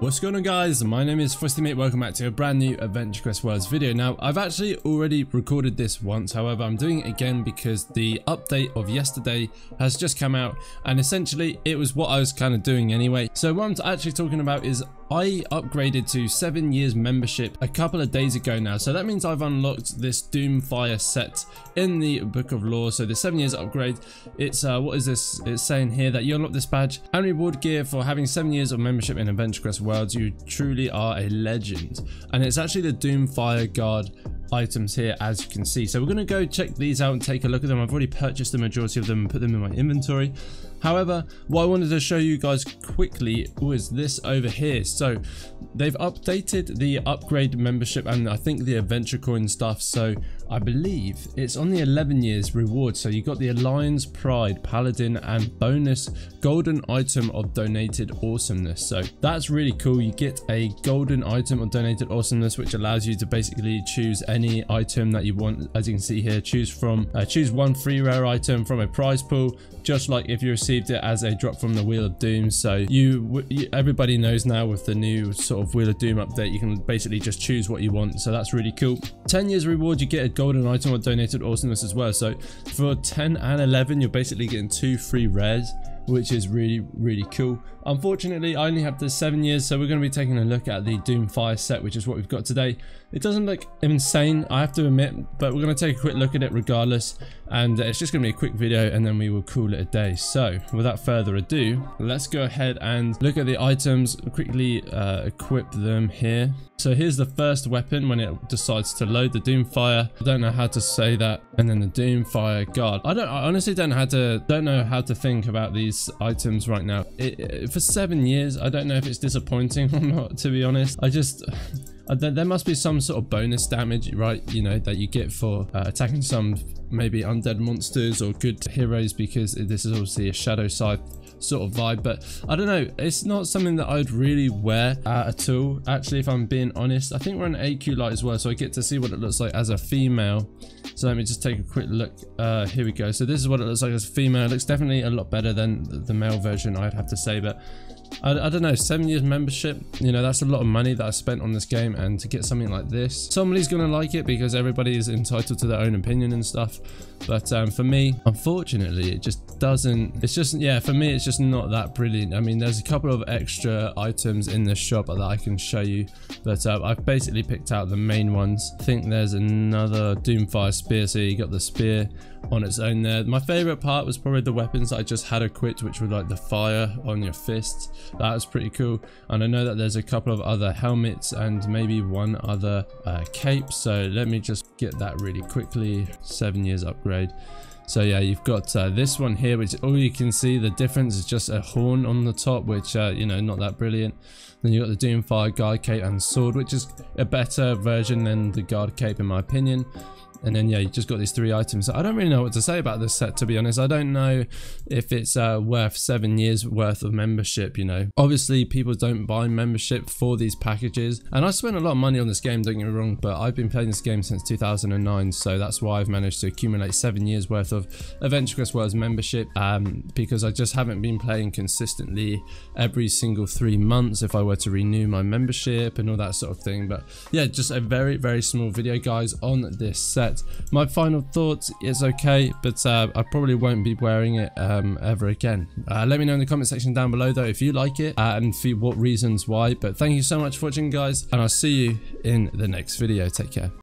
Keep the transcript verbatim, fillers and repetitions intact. What's going on, guys? My name is Frosty Mate. Welcome back to a brand new Adventure Quest Worlds video. Now, I've actually already recorded this once, however, I'm doing it again because the update of yesterday has just come out, and essentially it was what I was kind of doing anyway. So what I'm actually talking about is I upgraded to seven years membership a couple of days ago now. So that means I've unlocked this Doomfire set in the Book of Lore. So the seven years upgrade, it's uh, what is this? It's saying here that you unlock this badge and reward gear for having seven years of membership in Adventure Quest Worlds. You truly are a legend. And it's actually the DoomfireGuard items here, as you can see. So we're going to go check these out and take a look at them. I've already purchased the majority of them and put them in my inventory. However, what I wanted to show you guys quickly was this over here. So they've updated the upgrade membership and I think the adventure coin stuff. So I believe it's on the eleven years reward. So you got the Alliance Pride Paladin and bonus golden item of donated awesomeness. So that's really cool. You get a golden item of donated awesomeness, which allows you to basically choose any item that you want. As you can see here, choose from uh, choose one free rare item from a prize pool, just like if you receive it as a drop from the Wheel of Doom. So you, you everybody knows now with the new sort of Wheel of Doom update, you can basically just choose what you want. So that's really cool. Ten years reward, you get a golden item of donated awesomeness as well. So for ten and eleven, you're basically getting two free rares, which is really, really cool. Unfortunately, I only have the seven years, so we're going to be taking a look at the Doomfire set, which is what we've got today. It doesn't look insane, I have to admit, but we're going to take a quick look at it regardless, and it's just going to be a quick video, and then we will call it a day. So, without further ado, let's go ahead and look at the items, quickly uh, equip them here. So here's the first weapon when it decides to load, the Doomfire. I don't know how to say that, and then the DoomfireGuard. I don't. I honestly don't know how to. Don't know how to think about these items right now. It, it, for seven years, I don't know if it's disappointing or not, to be honest. I just, I, there must be some sort of bonus damage, right? You know, that you get for uh, attacking some maybe undead monsters or good heroes, because this is obviously a Shadow Scythe sort of vibe. But I don't know, it's not something that I'd really wear uh, at all, actually, if I'm being honest. I think we're on A Q light as well, so I get to see what it looks like as a female. So let me just take a quick look. Uh here we go. So this is what it looks like as a female. It looks definitely a lot better than the male version, I'd have to say. But I, I don't know, seven years membership, you know, that's a lot of money that I spent on this game, and to get something like this, somebody's gonna like it because everybody is entitled to their own opinion and stuff. But um, for me, unfortunately, it just doesn't, it's just, yeah, for me, it's just not that brilliant. I mean, there's a couple of extra items in the shop that I can show you, but uh, I've basically picked out the main ones. I think there's another Doomfire spear, so you got the spear on its own there. My favorite part was probably the weapons that I just had equipped, which were like the fire on your fist. That was pretty cool. And I know that there's a couple of other helmets and maybe one other uh, cape. So let me just get that really quickly. Seven years upgrade. So yeah, you've got uh, this one here, which all you can see the difference is just a horn on the top, which uh, you know, not that brilliant. Then you got the Doomfire Guard cape and sword, which is a better version than the guard cape in my opinion. And then yeah, you just got these three items. I don't really know what to say about this set, to be honest. I don't know if it's uh, worth seven years worth of membership, you know. Obviously, people don't buy membership for these packages. And I spent a lot of money on this game, don't get me wrong, but I've been playing this game since two thousand nine. So that's why I've managed to accumulate seven years worth of Adventure Quest Worlds membership, um, because I just haven't been playing consistently every single three months if I were to renew my membership and all that sort of thing. But yeah, just a very, very small video, guys, on this set. My final thoughts, it's okay, but uh, I probably won't be wearing it um, ever again. Uh, let me know in the comment section down below though if you like it uh, and for what reasons why. But thank you so much for watching, guys, and I'll see you in the next video. Take care.